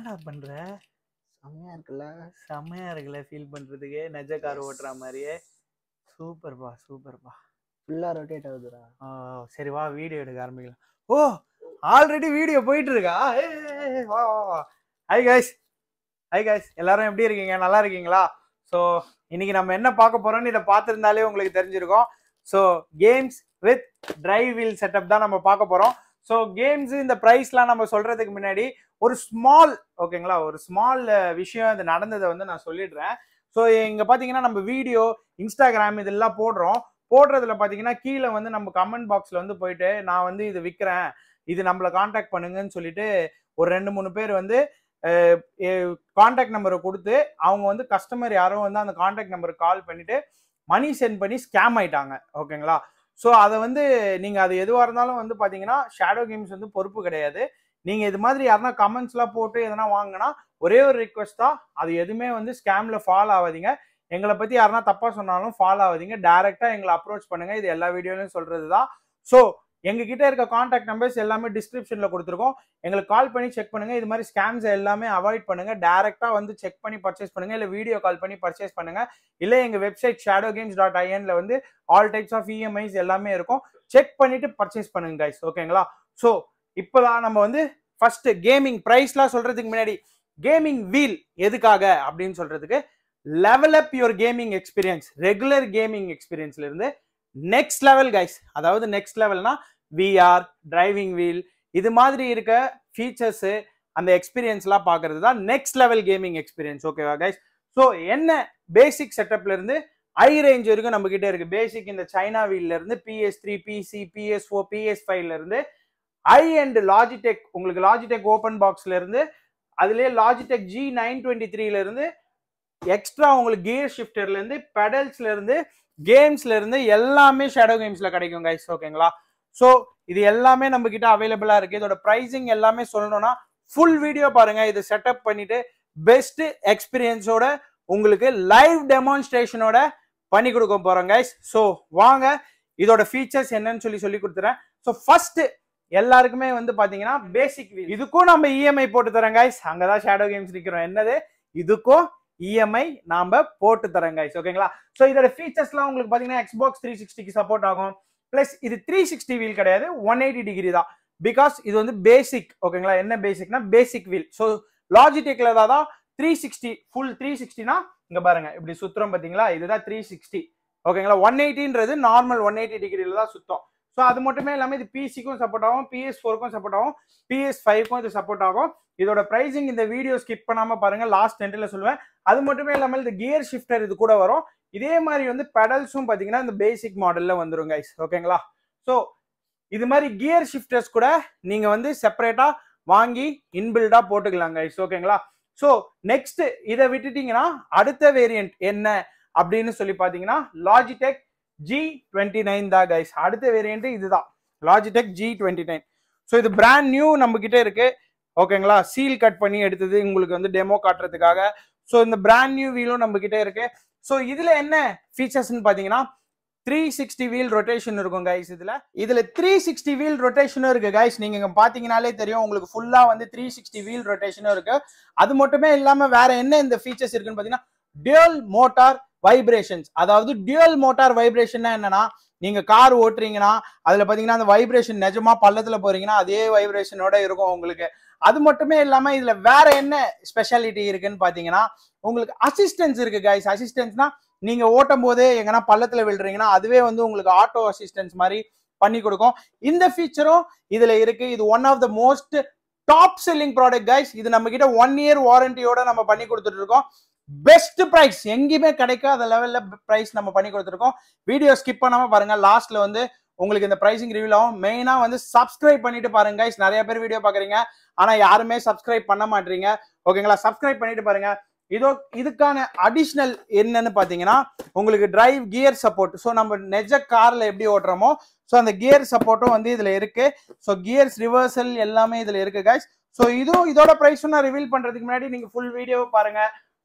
என்னடா பண்ற? செம்மையா இருக்குல்ல? செம்மையா இருக்குல்ல ஃபீல் பண்றதுக்கு, நஜ கார் ஓட்டுற மாதிரியே. சூப்பர்பா சூப்பர்பா, ஃபுல்லா ரொட்டேட் ஆகுதுடா. சரி வா வீடியோ எடுக்க ஆரம்பிக்கலாம். ஓ ஆல்ரெடி வீடியோ போயிட்டு இருக்கா? வா வா வா. ஹாய் கைஸ், ஹாய் கைஸ், எல்லாரும் எப்படி இருக்கீங்க? நல்லா இருக்கீங்களா? ஸோ இன்னைக்கு நம்ம என்ன பார்க்க போறோம்னு இதை பார்த்துருந்தாலே உங்களுக்கு தெரிஞ்சிருக்கோம். So games with drive wheel setup தான் நம்ம பார்க்க போறோம். ஸோ கேம்ஸ் இந்த ப்ரைஸ்லாம் நம்ம சொல்றதுக்கு முன்னாடி ஒரு ஸ்மால், ஓகேங்களா, ஒரு ஸ்மால் விஷயம் இது நடந்ததை வந்து நான் சொல்லிடுறேன். ஸோ இங்கே பார்த்தீங்கன்னா நம்ம வீடியோ இன்ஸ்டாகிராம் இதெல்லாம் போடுறதுல பார்த்தீங்கன்னா கீழே வந்து நம்ம கமெண்ட் பாக்ஸில் வந்து போயிட்டு நான் வந்து இது விற்கிறேன், இது நம்மளை காண்டாக்ட் பண்ணுங்கன்னு சொல்லிட்டு ஒரு 2-3 பேர் வந்து கான்டாக்ட் நம்பரை கொடுத்து அவங்க வந்து கஸ்டமர் யாரும் வந்து அந்த கான்டாக்ட் நம்பருக்கு கால் பண்ணிட்டு மணி சென்ட் பண்ணி ஸ்கேம் ஆயிட்டாங்க, ஓகேங்களா. ஸோ அதை வந்து நீங்கள் அது எதுவாக இருந்தாலும் வந்து பார்த்தீங்கன்னா ஷேடோ கேம்ஸ் வந்து பொறுப்பு கிடையாது. நீங்கள் இது மாதிரி யாருன்னா கமெண்ட்ஸ்லாம் போட்டு எதனா வாங்கினா ஒரே ஒரு ரிக்வஸ்ட் தான், அது எதுவுமே வந்து ஸ்கேமில் ஃபால் ஆகாதீங்க. எங்களை பற்றி யாருன்னா தப்பாக சொன்னாலும் ஃபால் ஆகாதீங்க, டேரெக்டாக எங்களை அப்ரோச் பண்ணுங்கள். இது எல்லா வீடியோலையும் சொல்கிறது தான். ஸோ எங்ககிட்ட இருக்க கான்டாக்ட் நம்பர்ஸ் எல்லாமே டிஸ்கிரிப்ஷனில் கொடுத்துருக்கோம், எங்களுக்கு கால் பண்ணி செக் பண்ணுங்கள். இது மாதிரி ஸ்கேம்ஸை எல்லாமே அவாய்ட் பண்ணுங்கள், டேரெக்டாக வந்து செக் பண்ணி பர்ச்சேஸ் பண்ணுங்கள், இல்லை வீடியோ கால் பண்ணி பர்ச்சேஸ் பண்ணுங்கள், இல்லை எங்கள் வெப்சைட் shadowgames.in வந்து ஆல் டைப்ஸ் ஆஃப் இஎம்ஐஸ் எல்லாமே இருக்கும், செக் பண்ணிவிட்டு பர்ச்சேஸ் பண்ணுங்க கைஸ், ஓகேங்களா. ஸோ இப்போ தான் நம்ம வந்து ஃபஸ்ட்டு கேமிங் ப்ரைஸ்லாம் சொல்கிறதுக்கு முன்னாடி கேமிங் வீல் எதுக்காக அப்படின்னு சொல்கிறதுக்கு, level up your gaming experience. Regular gaming எக்ஸ்பீரியன்ஸ்லேருந்து நெக்ஸ்ட் லெவல் கைஸ், அதாவது நெக்ஸ்ட் லெவல்னா விஆர், டிரைவிங் வீல், இது மாதிரி இருக்க ஃபீச்சர்ஸு, அந்த எக்ஸ்பீரியன்ஸ்லாம் பார்க்கறது தான் நெக்ஸ்ட் லெவல் கேமிங் எக்ஸ்பீரியன்ஸ், ஓகேவா கைஸ். ஸோ என்ன பேசிக் செட்டப்லேருந்து ஹை ரேஞ்ச் வரைக்கும் நம்மக்கிட்ட இருக்குது. பேசிக் இந்த சைனா வீல்லேருந்து PS3, PC, PS4, PS5லேருந்து ஹை அண்ட் லாஜிடெக், உங்களுக்கு லாஜிடெக் ஓப்பன் பாக்ஸ்லேருந்து, அதுலேயே லாஜிடெக் G923லேருந்து, எக்ஸ்ட்ரா உங்களுக்கு கியர் ஷிஃப்டர்லேருந்து, பெடல்ஸ்லேருந்து, கேம்ஸ்லேருந்து எல்லாமே ஷேடோ கேம்ஸில் கிடைக்கும் கைஸ், ஓகேங்களா. ஸோ இது எல்லாமே நம்மக்கிட்ட அவைலபிளாக இருக்குது. இதோட ப்ரைஸிங் எல்லாமே சொல்லணும்னா ஃபுல் வீடியோ பாருங்கள். இது செட்டப் பண்ணிவிட்டு பெஸ்ட்டு எக்ஸ்பீரியன்ஸோட உங்களுக்கு லைவ் டெமான்ஸ்ட்ரேஷனோட பண்ணி கொடுக்க போகிறோம் கைஸ். ஸோ வாங்க இதோட ஃபீச்சர்ஸ் என்னன்னு சொல்லி கொடுத்துறேன். ஸோ ஃபஸ்ட்டு எல்லாருக்குமே வந்து பார்த்தீங்கன்னா பேசிக் வீல், இதுக்கும் நம்ம இஎம்ஐ போட்டு தரேன் கைஸ். அங்கே தான் ஷேடோ கேம்ஸ் நிற்கிறோம். என்னது, இதுக்கும் இஎம்ஐ நாம் போட்டு தரேன் கைஸ், ஓகேங்களா. ஸோ இதோட ஃபீச்சர்ஸ்லாம் உங்களுக்கு பார்த்தீங்கன்னா எக்ஸ்பாக்ஸ் 360க்கு சப்போர்ட் ஆகும். ப்ளஸ் இது 360 வீல் கிடையாது, 180 டிகிரி தான். பிகாஸ் இது வந்து பேசிக், ஓகேங்களா. என்ன பேசிக்னா பேசிக் வீல். ஸோ லாஜிடெக்ல தான் 360 ஃபுல் 360னா இங்கே பாருங்க இப்படி சுற்றுறோம் பார்த்தீங்களா, இதுதான் 360, ஓகேங்களா. 180ன்றது நார்மல் 180 டிகிரியில் தான் சுத்தம். ஸோ அது மட்டுமே இல்லாமல் இது பிசிக்கும் சப்போர்ட் ஆகும், PS4க்கும் சப்போர்ட் ஆகும், PS5க்கும் இது சப்போர்ட் ஆகும். இதோட ப்ரைஸிங் இந்த வீடியோ ஸ்கிப் பண்ணாமல் பாருங்கள், லாஸ்ட் எண்டில் சொல்லுவேன். அது மட்டுமே இல்லாமல் இந்த கியர் ஷிஃப்டர் இது கூட வரும். இதே மாதிரி வந்து பெடல்ஸும் பார்த்தீங்கன்னா இந்த பேசிக் மாடலில் வந்துடும் கைஸ், ஓகேங்களா. ஸோ இது மாதிரி கியர் ஷிஃப்டர்ஸ் கூட நீங்கள் வந்து செப்பரேட்டாக வாங்கி இன்பில்டாக போட்டுக்கலாம் கைஸ், ஓகேங்களா. ஸோ நெக்ஸ்ட் இதை விட்டுட்டிங்கன்னா அடுத்த வேரியண்ட் என்ன அப்படின்னு சொல்லி பார்த்தீங்கன்னா லாஜிடெக் G29 தான் கைஸ். அடுத்த வேரியண்ட் இதுதான் லாஜிடெக் G29. ஸோ இது பிராண்ட் நியூ நம்ம கிட்ட இருக்கு, ஓகேங்களா. சீல் கட் பண்ணி எடுத்தது உங்களுக்கு வந்து டெமோ காட்டுறதுக்காக. ஸோ இந்த பிராண்ட் நியூ வீலும் நம்ம கிட்ட இருக்கு. ஸோ இதுல என்ன ஃபீச்சர்ஸ்ன்னு பார்த்தீங்கன்னா 360 வீல் ரொட்டேஷன் இருக்கும் கைஸ். இதுல 360 வீல் ரொட்டேஷனும் இருக்கு கைஸ். நீங்க பாத்தீங்கன்னாலே தெரியும் உங்களுக்கு ஃபுல்லா வந்து 360 வீல் ரொட்டேஷனும் இருக்கு. அது மட்டுமே இல்லாம வேற என்ன இந்த ஃபீச்சர்ஸ் இருக்குன்னு பாத்தீங்கன்னா டியூல் மோட்டார் வைப்ரேஷன்ஸ். அதாவது டியூல் மோட்டார் வைப்ரேஷன்னா என்னன்னா நீங்க கார் ஓட்டுறீங்கன்னா அதுல பாத்தீங்கன்னா அந்த வைப்ரேஷன் நிஜமா பள்ளத்துல போறீங்கன்னா அதே வைப்ரேஷனோட இருக்கும் உங்களுக்கு. அது மட்டுமே இல்லாம இதுல வேற என்ன ஸ்பெஷாலிட்டி இருக்குன்னு பாத்தீங்கன்னா உங்களுக்கு அசிஸ்டன்ஸ் இருக்கு கைஸ். அசிஸ்டன்ஸ்னா நீங்க ஓட்டும் போது எங்கன்னா பள்ளத்துல விழுறீங்கன்னா அதுவே வந்து உங்களுக்கு ஆட்டோ அசிஸ்டன்ஸ் மாதிரி பண்ணி கொடுக்கும். இந்த ஃபீச்சரும் இதுல இருக்கு. இது one of the most top selling product guys. இது நம்ம கிட்ட 1 இயர் வாரண்டியோட நம்ம பண்ணி கொடுத்துட்டு இருக்கோம். பெஸ்ட் ப்ரைஸ், எங்கேயுமே கிடைக்காத லெவலில் ப்ரைஸ் நம்ம பண்ணி கொடுத்துருக்கோம். வீடியோ ஸ்கிப் பண்ணாமல் பாருங்கள், லாஸ்ட்டில் வந்து உங்களுக்கு இந்த ப்ரைஸிங் ரிவ்யூ ஆகும். மெயினாக வந்து சப்ஸ்கிரைப் பண்ணிட்டு பாருங்க கைஸ். நிறைய பேர் வீடியோ பார்க்குறீங்க ஆனால் யாருமே சப்ஸ்கிரைப் பண்ண மாட்டீங்க, ஓகேங்களா. சப்ஸ்கிரைப் பண்ணிட்டு பாருங்க. இதுக்கான அடிஷ்னல் என்னன்னு பார்த்தீங்கன்னா உங்களுக்கு டிரைவ் கியர் சப்போர்ட். ஸோ நம்ம நெஜ காரில் எப்படி ஓட்டுறோமோ ஸோ அந்த கியர் சப்போர்ட்டும் வந்து இதில் இருக்கு. ஸோ கியர்ஸ் ரிவர்சல் எல்லாமே இதில் இருக்கு கைஸ். ஸோ இதுவும் இதோட ப்ரைஸும் நான் ரிவீல் பண்ணுறதுக்கு முன்னாடி நீங்கள் ஃபுல் வீடியோ பாருங்க.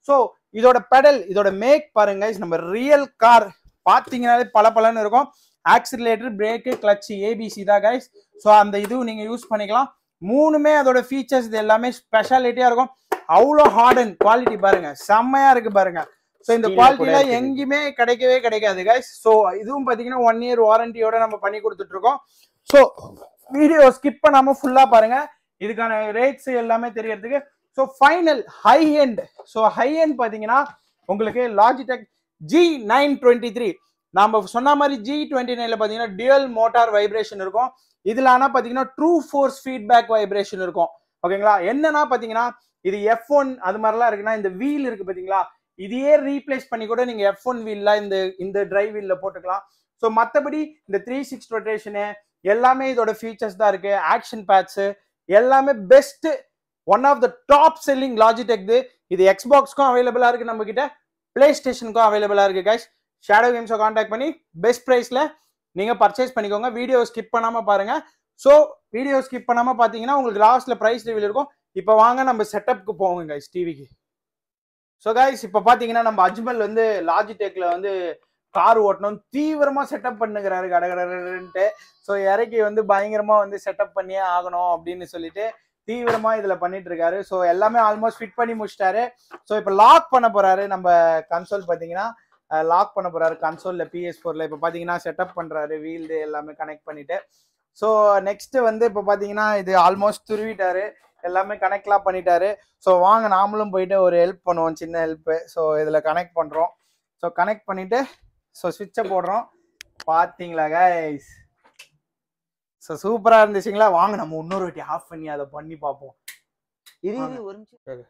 ஸோ இதோட பெடல், இதோட மேக் பாருங்க. நம்ம ரியல் கார் பார்த்தீங்கன்னாலே பல பலன்னு இருக்கும். ஆக்சிலேட்டர், பிரேக்கு, கிளட்ச், ஏபிசி தான் கைஸ். ஸோ அந்த இதுவும் நீங்கள் யூஸ் பண்ணிக்கலாம். 3மே அதோட ஃபீச்சர்ஸ் இது எல்லாமே ஸ்பெஷாலிட்டியாக இருக்கும். அவ்ளோ ஹார்ட் அண்ட் குவாலிட்டி பாருங்க, செம்மையா இருக்கு பாருங்க. சோ இந்த குவாலிட்டில எங்கயுமே கிடைக்கவே கிடைக்காது गाइस. சோ இதுவும் பாத்தீங்கன்னா 1 இயர் வாரண்டியோட நம்ம பண்ணி கொடுத்துட்டு இருக்கோம். சோ வீடியோ ஸ்கிப் பண்ணாம ஃபுல்லா பாருங்க, இதுக்கான ரேட்ஸ் எல்லாமே தெரியிறதுக்கு. So final high end, so high end பாத்தீங்கன்னா உங்களுக்கு Logitech G923. நாம சொன்ன மாதிரி G29ல பாத்தீங்கன்னா டுயல் மோட்டார் வைப்ரேஷன் இருக்கும். இதுல ஆனா பாத்தீங்கன்னா ட்ரூ ஃபோர்ஸ் ஃபீட்பேக் வைப்ரேஷன் இருக்கும். ஓகேங்களா, என்னன்னா பாத்தீங்கன்னா இது F1 அது மாதிரிலாம் இருக்குன்னா இந்த வீல் இருக்கு பாத்தீங்களா, இதையே ரீப்ளேஸ் பண்ணி கூட நீங்க F1 வீல்ல இந்த டிரைவ் வீல்ல போட்டுக்கலாம். ஸோ மற்றபடி இந்த 360 ரொட்டேஷனு எல்லாமே இதோட ஃபீச்சர்ஸ் தான் இருக்கு. ஆக்ஷன் பேட்ஸ் எல்லாமே best, one of the top selling Logitech. இது எக்ஸ்பாக்ஸ்க்கும் அவைலபிளா இருக்கு, நம்ம கிட்ட பிளே ஸ்டேஷனுக்கும் அவைலபிளா இருக்கு கைஸ். ஷேடோ கேம்ஸை காண்டாக்ட் பண்ணி பெஸ்ட் ப்ரைஸ்ல நீங்க பர்ச்சேஸ் பண்ணிக்கோங்க. வீடியோ ஸ்கிப் பண்ணாம பாருங்க. ஸோ வீடியோ ஸ்கிப் பண்ணாம பாத்தீங்கன்னா உங்களுக்கு லாஸ்ட்ல ப்ரைஸ் ரிவீல் இருக்கும். இப்போ வாங்க நம்ம செட்டப்க்கு போவோங்க கைஸ், டிவிக்கு. ஸோ கைஸ் இப்போ பார்த்தீங்கன்னா நம்ம அஜ்மல் வந்து லாஜிடெக்ல வந்து கார் ஓட்டணும் தீவிரமாக செட்டப் பண்ணுகிறாரு கடகடன்ட்டு. ஸோ இறக்கி வந்து பயங்கரமாக வந்து செட்டப் பண்ணியே ஆகணும் அப்படின்னு சொல்லிட்டு தீவிரமாக இதில் பண்ணிட்டு இருக்காரு. ஸோ எல்லாமே ஆல்மோஸ்ட் ஃபிட் பண்ணி முடிச்சிட்டாரு. ஸோ இப்போ லாக் பண்ண போறாரு நம்ம கன்சோல் பார்த்தீங்கன்னா, லாக் பண்ண போறாரு கன்சோலில் PS4ல. இப்போ பார்த்தீங்கன்னா செட்டப் பண்ணுறாரு, வீல்டு எல்லாமே கனெக்ட் பண்ணிட்டு. ஸோ நெக்ஸ்ட் வந்து இப்போ பார்த்தீங்கன்னா இது ஆல்மோஸ்ட் துருவிட்டாரு, எல்லாமே கனெக்ட்லாம் பண்ணிட்டாரு. ஸோ வாங்க நாமளும் போயிட்டு ஒரு ஹெல்ப் பண்ணுவோம், சின்ன ஹெல்ப்பு. ஸோ இதில் கனெக்ட் பண்ணுறோம். ஸோ கனெக்ட் பண்ணிட்டு ஸோ ஸ்விட்சை போடுறோம். பார்த்தீங்களா கைஸ், ஸோ சூப்பராக இருந்துச்சுங்களா. வாங்க நம்ம இன்னொரு வாட்டி ஆஃப் பண்ணி அதை பண்ணி பார்ப்போம். இது ஒரு நிமிஷம்.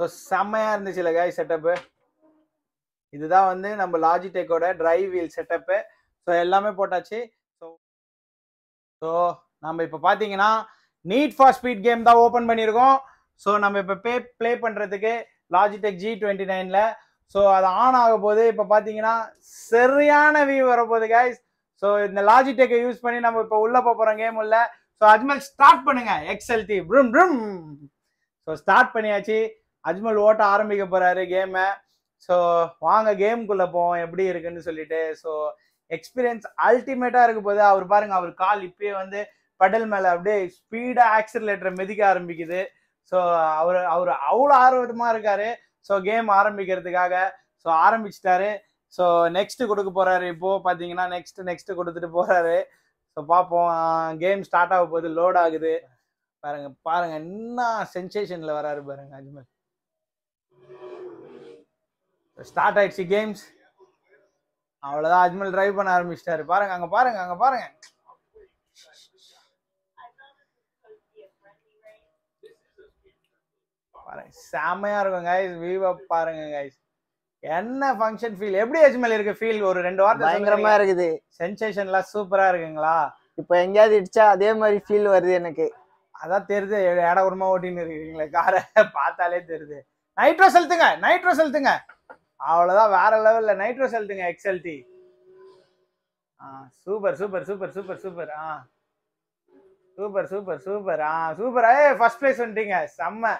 ஸோ செம்மையாக இருந்துச்சுல கைஸ் செட்டப்பு. இதுதான் வந்து நம்ம லாஜிடெக்கோட டிரைவ் வீல் செட்டப்பு. ஸோ எல்லாமே போட்டாச்சு. ஸோ ஸோ நம்ம இப்போ பார்த்தீங்கன்னா நீட் ஃபார் ஸ்பீட் கேம் தான் ஓப்பன் பண்ணியிருக்கோம். ஸோ நம்ம இப்போ ப்ளே பண்ணுறதுக்கு லாஜிடெக் G29ல. ஸோ அது ஆன் ஆகும் போது இப்போ பார்த்தீங்கன்னா சரியான வியூ வரப்போகுது கைஸ். ஸோ இந்த லாஜிடெக்கை யூஸ் பண்ணி நம்ம இப்போ உள்ளே போகிறோம் கேம் உள்ள. ஸோ அஜ்மல் ஸ்டார்ட் பண்ணுங்க XLT ப்ரும் ப்ரும். ஸோ ஸ்டார்ட் பண்ணியாச்சு, அஜ்மல் ஓட்ட ஆரம்பிக்க போகிறாரு கேமை. ஸோ வாங்க கேமுக்குள்ளே போவோம் எப்படி இருக்குன்னு சொல்லிட்டு. ஸோ எக்ஸ்பீரியன்ஸ் அல்டிமேட்டாக இருக்க போது. அவர் பாருங்க, அவர் கால் இப்பயே வந்து பெடல் மேலே அப்படியே ஸ்பீடாக ஆக்சிலரேட்டரை மிதிக்க ஆரம்பிக்குது. ஸோ அவர் அவ்வளோ ஆர்வமாக இருக்காரு. ஸோ கேம் ஆரம்பிக்கிறதுக்காக ஸோ ஆரம்பிச்சிட்டாரு. ஸோ நெக்ஸ்ட்டு கொடுக்க போகிறாரு. இப்போது பார்த்தீங்கன்னா நெக்ஸ்ட்டு கொடுத்துட்டு போகிறாரு. ஸோ பார்ப்போம், கேம் ஸ்டார்ட் ஆக போது, லோட் ஆகுது. பாருங்க பாருங்க என்ன சென்சேஷனில் வராரு பாருங்க அஜ்மல். ஸ்டார்ட் ஆயிடுச்சு கேம்ஸ். அவ்வளோதான், அஜ்மல் டிரைவ் பண்ண ஆரம்பிச்சிட்டாரு. பாருங்க அங்கே பாருங்க அங்கே பாருங்க. பாருங்க செம்மையா இருக்கும் கைஸ், வியூவா பாருங்க கைஸ். என்ன ஃபங்க்ஷன் ஃபீல் எப்படி அஜ்மல் இருக்கு ஃபீல்? ஒரு ரெண்டு வார்த்தை. பயங்கரமா இருக்குது, சென்சேஷன்லாம் சூப்பரா இருக்குங்களா? இப்போ எங்கேயாவது இடிச்சா அதே மாதிரி ஃபீல் வருது எனக்கு. அதான் தெரியுது, இட உரமா ஓட்டின்னு இருக்கீங்களே காரை, பார்த்தாலே தெரியுது. நைட்ரோ செலுத்துங்க, நைட்ரோ செலுத்துங்க. அவ்வளோதான், வேற லெவல்ல நைட்ரோ செலுத்துங்க XLT. Super super super super super super super super super. First place வந்துட்டீங்க, செம்ம.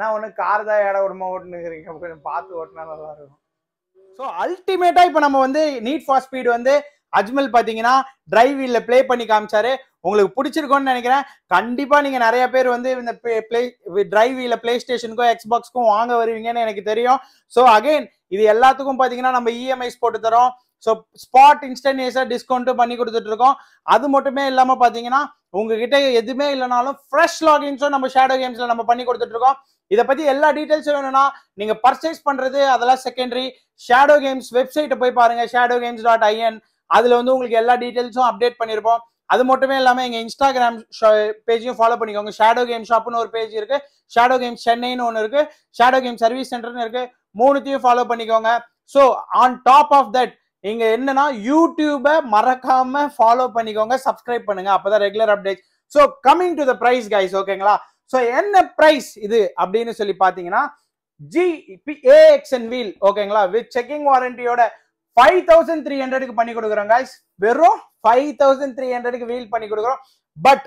நான் ஒன்று கார் தான் இடம் விடமா ஓட்டுனுங்கிறீங்க, கொஞ்சம் பார்த்து ஓட்டினா நல்லா இருக்கும். ஸோ அல்டிமேட்டா இப்போ நம்ம வந்து நீட் ஃபார் ஸ்பீடு வந்து அஜ்மல் பார்த்தீங்கன்னா டிரைவ் வீல்ல பிளே பண்ணி காமிச்சாரு. உங்களுக்கு பிடிச்சிருக்கோன்னு நினைக்கிறேன். கண்டிப்பா நீங்க நிறைய பேர் வந்து இந்த டிரைவ் வீல்ல பிளே ஸ்டேஷனுக்கும் எக்ஸ்பாக்ஸ்க்கும் வாங்க வருவீங்கன்னு எனக்கு தெரியும். ஸோ அகைன் இது எல்லாத்துக்கும் பார்த்தீங்கன்னா நம்ம EMIs போட்டு தரோம். ஸோ ஸ்பாட் இன்ஸ்டன்டேஷியஸாக டிஸ்கவுண்ட்டும் பண்ணி கொடுத்துட்டு இருக்கோம். அது மட்டுமே இல்லாமல் பார்த்தீங்கன்னா உங்ககிட்ட எதுவுமே இல்லைனாலும் ஃப்ரெஷ் லாகின்ஸும் நம்ம ஷேடோ கேம்ஸ்ல நம்ம பண்ணி கொடுத்துட்டு இருக்கோம். இதை பற்றி எல்லா டீட்டெயில்ஸும் வேணும்னா நீங்கள் பர்ச்சேஸ் பண்ணுறது அதெல்லாம் செகண்டரி. ஷேடோ கேம்ஸ் வெப்சைட்டை போய் பாருங்க, shadowgames.in. அதில் வந்து உங்களுக்கு எல்லா டீட்டெயில்ஸும் அப்டேட் பண்ணியிருப்போம். அது மட்டுமே இல்லாமல் எங்கள் இன்ஸ்டாகிராம் பேஜையும் ஃபாலோ பண்ணிக்கோங்க. ஷேடோ கேம் ஷாப்னு ஒரு பேஜ் இருக்கு, ஷேடோ கேம் சென்னைன்னு ஒன்று இருக்கு, ஷேடோ கேம் சர்வீஸ் சென்டர்னு இருக்கு. மூணுத்தையும் ஃபாலோ பண்ணிக்கோங்க. So on top of that இங்க என்னன்னா யூடியூபை மறக்காம ஃபாலோ பண்ணிக்கோங்க, சப்ஸ்கிரைப் பண்ணுங்க, அப்பதான் regular update. So coming to the price guys, ஓகேங்களா? ஸோ என்ன பிரைஸ் இது அப்படின்னு சொல்லி பாத்தீங்கன்னா GAXN வீல், ஓகேங்களா, வித் செக்கிங் வாரண்டியோட 5300க்கு பண்ணி கொடுக்குறோம் கைஸ். வெறும் 5300க்கு வீல் பண்ணி கொடுக்குறோம். பட்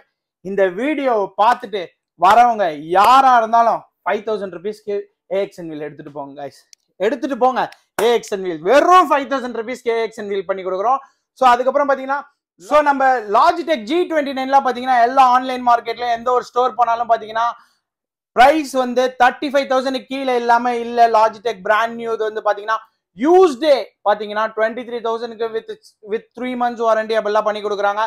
இந்த வீடியோவை பார்த்துட்டு வரவங்க யாரா இருந்தாலும் 5000 ரூபீஸ்க்கு AXN வீல் எடுத்துட்டு போங்க கைஸ், எடுத்துட்டு போங்க AXN வீல். வெறும் 5000 ரூபீஸ்க்கு AXN வீல் பண்ணி கொடுக்குறோம். ஸோ அதுக்கப்புறம் பார்த்தீங்கன்னா So நம்ம Logitech G29 ல பாத்தீங்கன்னா எல்லா ஆன்லைன் மார்க்கெட்ல எந்த ஒரு ஸ்டோர் போனாலும் பாத்தீங்கன்னா price வந்து 35000 கீழ இல்லாம இல்ல Logitech brand new வந்து பாத்தீங்கன்னா used பாத்தீங்கன்னா 23000 க்கு with 3 months warranty அப்படி எல்லாம் பண்ணி கொடுக்கறாங்க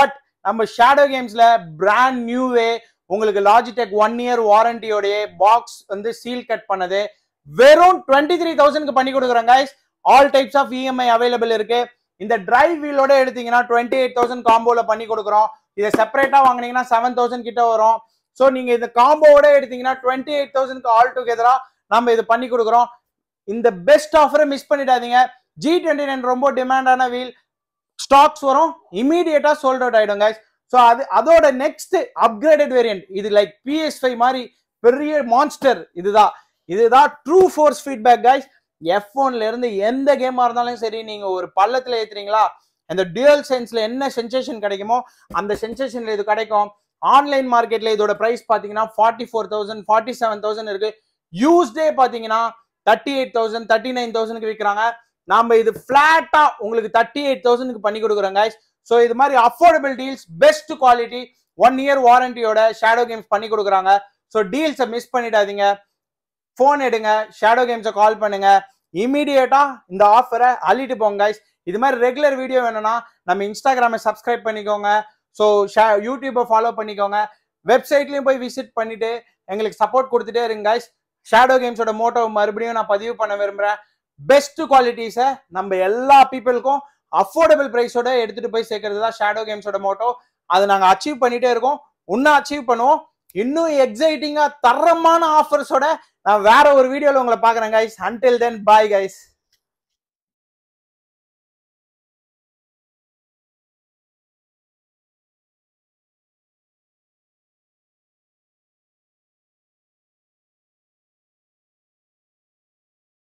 but நம்ம Shadow Games ல brand new உங்களுக்கு Logitech 1 year warranty ஓட box வந்து seal cut பண்ணது வெறும் 23000 க்கு பண்ணி கொடுக்கறாங்க guys all types of EMI available இருக்கு இந்த drive wheel ஓட எடுத்தீங்கன்னா 28000 காம்போல பண்ணி கொடுக்கிறோம் இத செப்பரேட்டா வாங்குனீங்கன்னா 7000 கிட்ட வரும் சோ நீங்க இந்த காம்போவோட எடுத்தீங்கன்னா 28000 க்கு ஆல் டுகெதரா நாம இது பண்ணி கொடுக்கிறோம் இந்த பெஸ்ட் ஆஃபரை மிஸ் பண்ணிடாதீங்க G29 ரொம்ப டிமாண்டான wheel ஸ்டாக்ஸ் வரும் இமிடியேட்டா sold out ஆயிடும் गाइस சோ அது அதோட நெக்ஸ்ட் அப்கிரேடட் வேரியன்ட் இது லைக் PS5 மாதிரி பெரிய மான்ஸ்டர் இதுதான் true force feedback guys F1 ல இருந்து எந்த கேமா இருந்தாலும் சரி நீங்க ஒரு பள்ளத்துல ஏத்துறீங்களா அந்த டுயல் சென்ஸ்ல என்ன சென்சேஷன் கிடைக்குமோ அந்த சென்சேஷன்ல இது கிடைக்கும் ஆன்லைன் மார்க்கெட்ல இதோட பிரைஸ் பாத்தீங்கன்னா 44000 47000 இருக்கு யூஸ்டே பாத்தீங்கன்னா 38000 39000 க்கு விக்கறாங்க நாம இது ஃப்ளாட்டா உங்களுக்கு 38000 க்கு பண்ணி கொடுக்கறோம் गाइस சோ இது மாதிரி affordable deals best quality 1 year வாரண்டியோட ஷேடோ கேம்ஸ் பண்ணி கொடுக்கறாங்க சோ டீல்ஸை மிஸ் பண்ணிடாதீங்க Phone எடுங்க Shadow Games call பண்ணுங்க immediately இந்த ஆஃபரை அள்ளிட்டு போங்க गाइस இது மாதிரி ரெகுலர் வீடியோ வேணும்னா நம்ம இன்ஸ்டாகிராமை சப்ஸ்கிரைப் பண்ணிக்கோங்க சோ யூடியூபை ஃபாலோ பண்ணிக்கோங்க வெப்சைட்லயும் போய் விசிட் பண்ணிட்டு உங்களுக்கு சப்போர்ட் கொடுத்துட்டே இருங்க गाइस Shadow Games ஓட மோட்டோ மறுபடியும் நான் பதிவு பண்ண விரும்பறேன் பெஸ்ட் குவாலிட்டிஸ நம்ம எல்லா பீப்பிள்க்கும் அஃபோர்டபிள் பிரைஸோட எடுத்துட்டு போய் சேர்க்கிறது தான் Shadow Games ஓட மோட்டோ அதை நாங்க அச்சீவ் பண்ணிட்டே இருக்கோம் இன்னும் அச்சீவ் பண்ணுவோம் இன்னும் எக்ஸைட்டிங்கா தரமான ஆஃபர்ஸோட நான் வேற ஒரு வீடியோல உங்களை பார்க்கறேன் guys until then bye guys